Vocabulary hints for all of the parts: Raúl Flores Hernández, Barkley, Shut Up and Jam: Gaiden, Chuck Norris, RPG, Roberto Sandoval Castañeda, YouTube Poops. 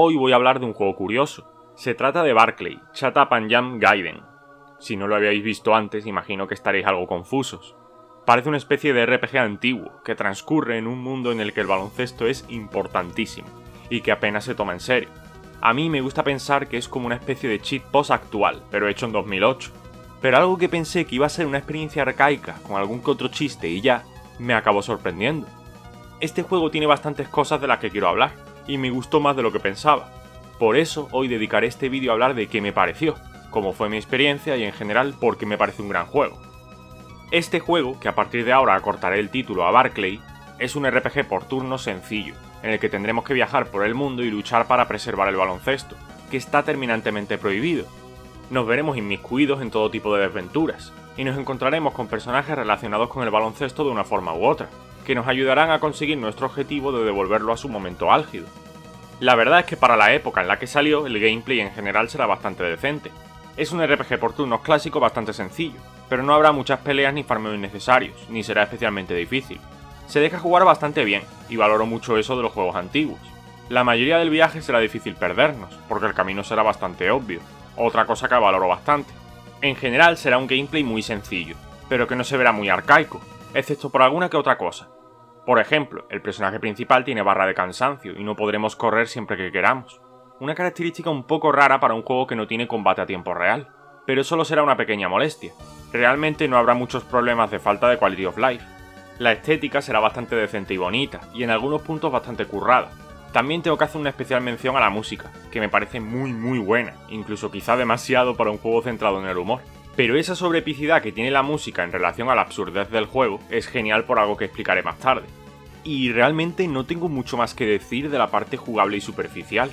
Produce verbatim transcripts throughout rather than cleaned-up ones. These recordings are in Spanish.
hoy voy a hablar de un juego curioso. Se trata de Barkley, Shut Up and Jam: Gaiden. Si no lo habíais visto antes, imagino que estaréis algo confusos. Parece una especie de R P G antiguo, que transcurre en un mundo en el que el baloncesto es importantísimo, y que apenas se toma en serio. A mí me gusta pensar que es como una especie de cheat post actual, pero hecho en dos mil ocho. Pero algo que pensé que iba a ser una experiencia arcaica, con algún que otro chiste y ya, me acabó sorprendiendo. Este juego tiene bastantes cosas de las que quiero hablar, y me gustó más de lo que pensaba. Por eso hoy dedicaré este vídeo a hablar de qué me pareció, cómo fue mi experiencia y en general por qué me parece un gran juego. Este juego, que a partir de ahora acortaré el título a Barkley, es un R P G por turno sencillo, en el que tendremos que viajar por el mundo y luchar para preservar el baloncesto, que está terminantemente prohibido. Nos veremos inmiscuidos en todo tipo de desventuras, y nos encontraremos con personajes relacionados con el baloncesto de una forma u otra, que nos ayudarán a conseguir nuestro objetivo de devolverlo a su momento álgido. La verdad es que para la época en la que salió, el gameplay en general será bastante decente. Es un R P G por turnos clásico bastante sencillo, pero no habrá muchas peleas ni farmeos innecesarios, ni será especialmente difícil. Se deja jugar bastante bien, y valoro mucho eso de los juegos antiguos. La mayoría del viaje será difícil perdernos, porque el camino será bastante obvio. Otra cosa que valoro bastante. En general será un gameplay muy sencillo, pero que no se verá muy arcaico, excepto por alguna que otra cosa. Por ejemplo, el personaje principal tiene barra de cansancio y no podremos correr siempre que queramos. Una característica un poco rara para un juego que no tiene combate a tiempo real, pero solo será una pequeña molestia. Realmente no habrá muchos problemas de falta de quality of life. La estética será bastante decente y bonita, y en algunos puntos bastante currada. También tengo que hacer una especial mención a la música, que me parece muy muy buena, incluso quizá demasiado para un juego centrado en el humor. Pero esa sobreepicidad que tiene la música en relación a la absurdez del juego es genial por algo que explicaré más tarde. Y realmente no tengo mucho más que decir de la parte jugable y superficial.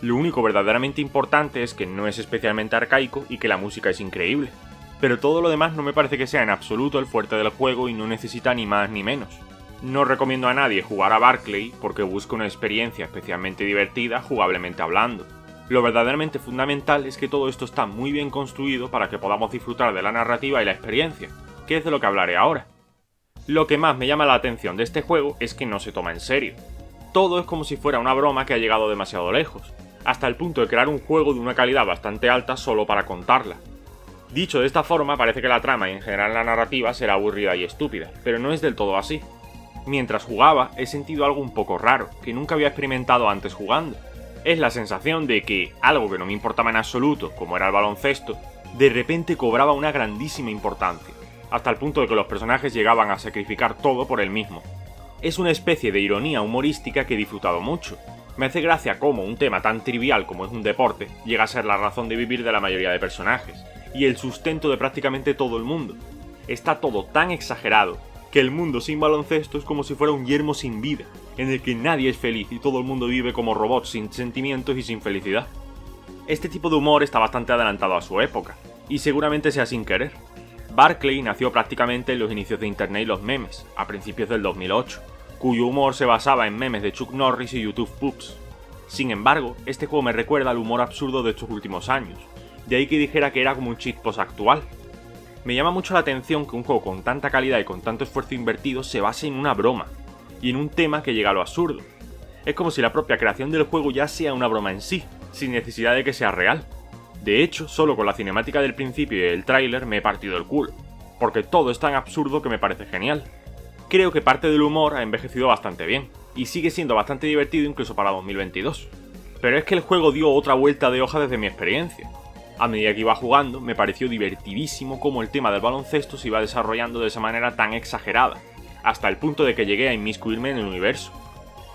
Lo único verdaderamente importante es que no es especialmente arcaico y que la música es increíble. Pero todo lo demás no me parece que sea en absoluto el fuerte del juego y no necesita ni más ni menos. No recomiendo a nadie jugar a Barkley porque busca una experiencia especialmente divertida jugablemente hablando. Lo verdaderamente fundamental es que todo esto está muy bien construido para que podamos disfrutar de la narrativa y la experiencia, que es de lo que hablaré ahora. Lo que más me llama la atención de este juego es que no se toma en serio. Todo es como si fuera una broma que ha llegado demasiado lejos, hasta el punto de crear un juego de una calidad bastante alta solo para contarla. Dicho de esta forma, parece que la trama y en general la narrativa será aburrida y estúpida, pero no es del todo así. Mientras jugaba, he sentido algo un poco raro, que nunca había experimentado antes jugando. Es la sensación de que algo que no me importaba en absoluto, como era el baloncesto, de repente cobraba una grandísima importancia, hasta el punto de que los personajes llegaban a sacrificar todo por él mismo. Es una especie de ironía humorística que he disfrutado mucho. Me hace gracia cómo un tema tan trivial como es un deporte llega a ser la razón de vivir de la mayoría de personajes, y el sustento de prácticamente todo el mundo. Está todo tan exagerado, que el mundo sin baloncesto es como si fuera un yermo sin vida, en el que nadie es feliz y todo el mundo vive como robots sin sentimientos y sin felicidad. Este tipo de humor está bastante adelantado a su época, y seguramente sea sin querer. Barkley nació prácticamente en los inicios de internet y los memes, a principios del dos mil ocho, cuyo humor se basaba en memes de Chuck Norris y YouTube Poops. Sin embargo, este juego me recuerda al humor absurdo de estos últimos años, de ahí que dijera que era como un cheat post actual. Me llama mucho la atención que un juego con tanta calidad y con tanto esfuerzo invertido se base en una broma, y en un tema que llega a lo absurdo. Es como si la propia creación del juego ya sea una broma en sí, sin necesidad de que sea real. De hecho, solo con la cinemática del principio y el tráiler me he partido el culo, porque todo es tan absurdo que me parece genial. Creo que parte del humor ha envejecido bastante bien, y sigue siendo bastante divertido incluso para dos mil veintidós. Pero es que el juego dio otra vuelta de hoja desde mi experiencia. A medida que iba jugando, me pareció divertidísimo cómo el tema del baloncesto se iba desarrollando de esa manera tan exagerada, hasta el punto de que llegué a inmiscuirme en el universo.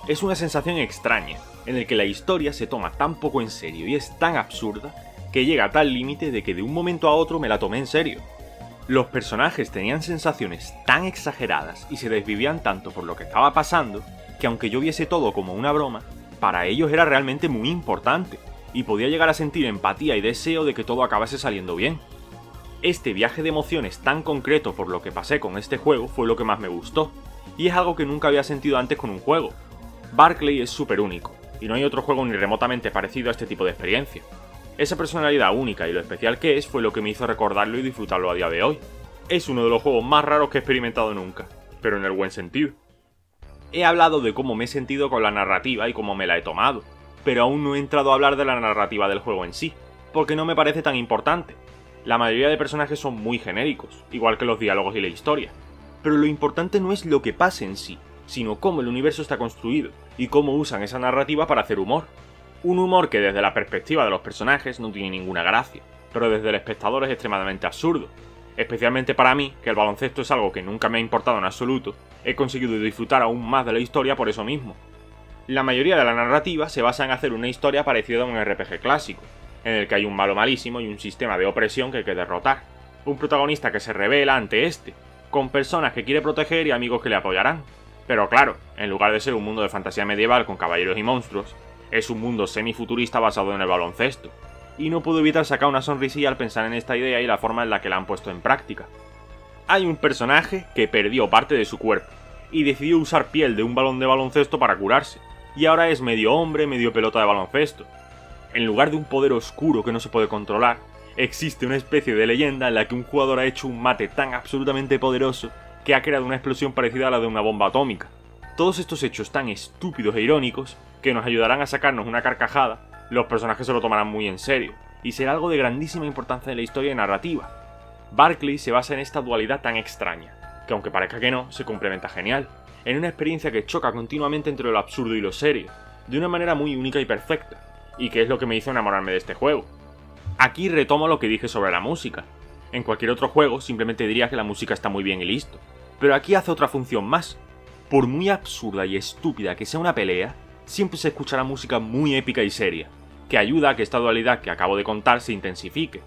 Es una sensación extraña, en el que la historia se toma tan poco en serio y es tan absurda, que llega a tal límite de que de un momento a otro me la tomé en serio. Los personajes tenían sensaciones tan exageradas y se desvivían tanto por lo que estaba pasando, que aunque yo viese todo como una broma, para ellos era realmente muy importante, y podía llegar a sentir empatía y deseo de que todo acabase saliendo bien. Este viaje de emociones tan concreto por lo que pasé con este juego fue lo que más me gustó, y es algo que nunca había sentido antes con un juego. Barkley es súper único, y no hay otro juego ni remotamente parecido a este tipo de experiencia. Esa personalidad única y lo especial que es fue lo que me hizo recordarlo y disfrutarlo a día de hoy. Es uno de los juegos más raros que he experimentado nunca, pero en el buen sentido. He hablado de cómo me he sentido con la narrativa y cómo me la he tomado. pero aún no he entrado a hablar de la narrativa del juego en sí, porque no me parece tan importante. La mayoría de personajes son muy genéricos, igual que los diálogos y la historia. Pero lo importante no es lo que pasa en sí, sino cómo el universo está construido y cómo usan esa narrativa para hacer humor. Un humor que desde la perspectiva de los personajes no tiene ninguna gracia, pero desde el espectador es extremadamente absurdo. Especialmente para mí, que el baloncesto es algo que nunca me ha importado en absoluto, he conseguido disfrutar aún más de la historia por eso mismo. La mayoría de la narrativa se basa en hacer una historia parecida a un R P G clásico, en el que hay un malo malísimo y un sistema de opresión que hay que derrotar, un protagonista que se rebela ante este, con personas que quiere proteger y amigos que le apoyarán. Pero claro, en lugar de ser un mundo de fantasía medieval con caballeros y monstruos, es un mundo semifuturista basado en el baloncesto, y no puedo evitar sacar una sonrisilla al pensar en esta idea y la forma en la que la han puesto en práctica. Hay un personaje que perdió parte de su cuerpo, y decidió usar piel de un balón de baloncesto para curarse, y ahora es medio hombre, medio pelota de baloncesto. En lugar de un poder oscuro que no se puede controlar, existe una especie de leyenda en la que un jugador ha hecho un mate tan absolutamente poderoso que ha creado una explosión parecida a la de una bomba atómica. Todos estos hechos tan estúpidos e irónicos que nos ayudarán a sacarnos una carcajada, los personajes se lo tomarán muy en serio, y será algo de grandísima importancia en la historia y narrativa. Barkley se basa en esta dualidad tan extraña, que aunque parezca que no, se complementa genial, en una experiencia que choca continuamente entre lo absurdo y lo serio, de una manera muy única y perfecta, y que es lo que me hizo enamorarme de este juego. Aquí retomo lo que dije sobre la música. En cualquier otro juego simplemente diría que la música está muy bien y listo, pero aquí hace otra función más. Por muy absurda y estúpida que sea una pelea, siempre se escuchará música muy épica y seria, que ayuda a que esta dualidad que acabo de contar se intensifique.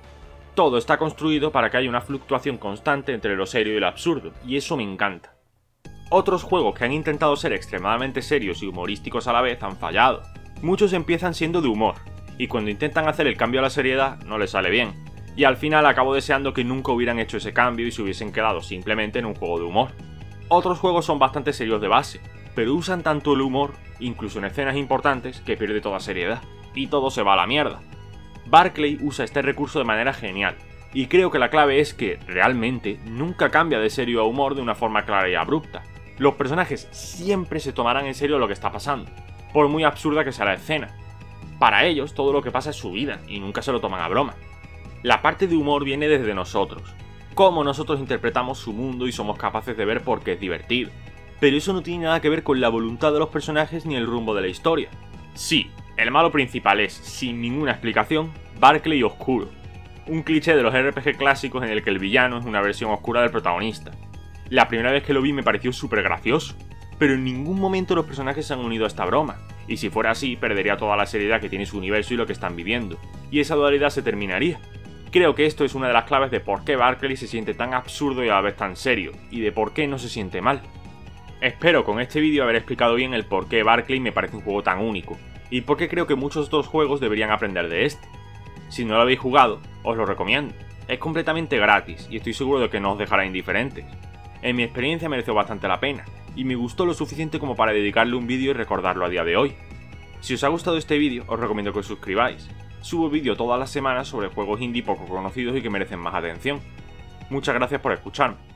Todo está construido para que haya una fluctuación constante entre lo serio y lo absurdo, y eso me encanta. Otros juegos que han intentado ser extremadamente serios y humorísticos a la vez han fallado. Muchos empiezan siendo de humor, y cuando intentan hacer el cambio a la seriedad no les sale bien, y al final acabo deseando que nunca hubieran hecho ese cambio y se hubiesen quedado simplemente en un juego de humor. Otros juegos son bastante serios de base, pero usan tanto el humor, incluso en escenas importantes, que pierde toda seriedad, y todo se va a la mierda. Barkley usa este recurso de manera genial, y creo que la clave es que, realmente, nunca cambia de serio a humor de una forma clara y abrupta. Los personajes siempre se tomarán en serio lo que está pasando, por muy absurda que sea la escena. Para ellos, todo lo que pasa es su vida, y nunca se lo toman a broma. La parte de humor viene desde nosotros, cómo nosotros interpretamos su mundo y somos capaces de ver por qué es divertido. Pero eso no tiene nada que ver con la voluntad de los personajes ni el rumbo de la historia. Sí, el malo principal es, sin ninguna explicación, Barkley oscuro. Un cliché de los R P G clásicos en el que el villano es una versión oscura del protagonista. La primera vez que lo vi me pareció súper gracioso, pero en ningún momento los personajes se han unido a esta broma, y si fuera así perdería toda la seriedad que tiene su universo y lo que están viviendo, y esa dualidad se terminaría. Creo que esto es una de las claves de por qué Barkley se siente tan absurdo y a la vez tan serio, y de por qué no se siente mal. Espero con este vídeo haber explicado bien el por qué Barkley me parece un juego tan único, y por qué creo que muchos otros juegos deberían aprender de este. Si no lo habéis jugado, os lo recomiendo. Es completamente gratis y estoy seguro de que no os dejará indiferentes. En mi experiencia mereció bastante la pena, y me gustó lo suficiente como para dedicarle un vídeo y recordarlo a día de hoy. Si os ha gustado este vídeo, os recomiendo que os suscribáis. Subo vídeo todas las semanas sobre juegos indie poco conocidos y que merecen más atención. Muchas gracias por escucharme.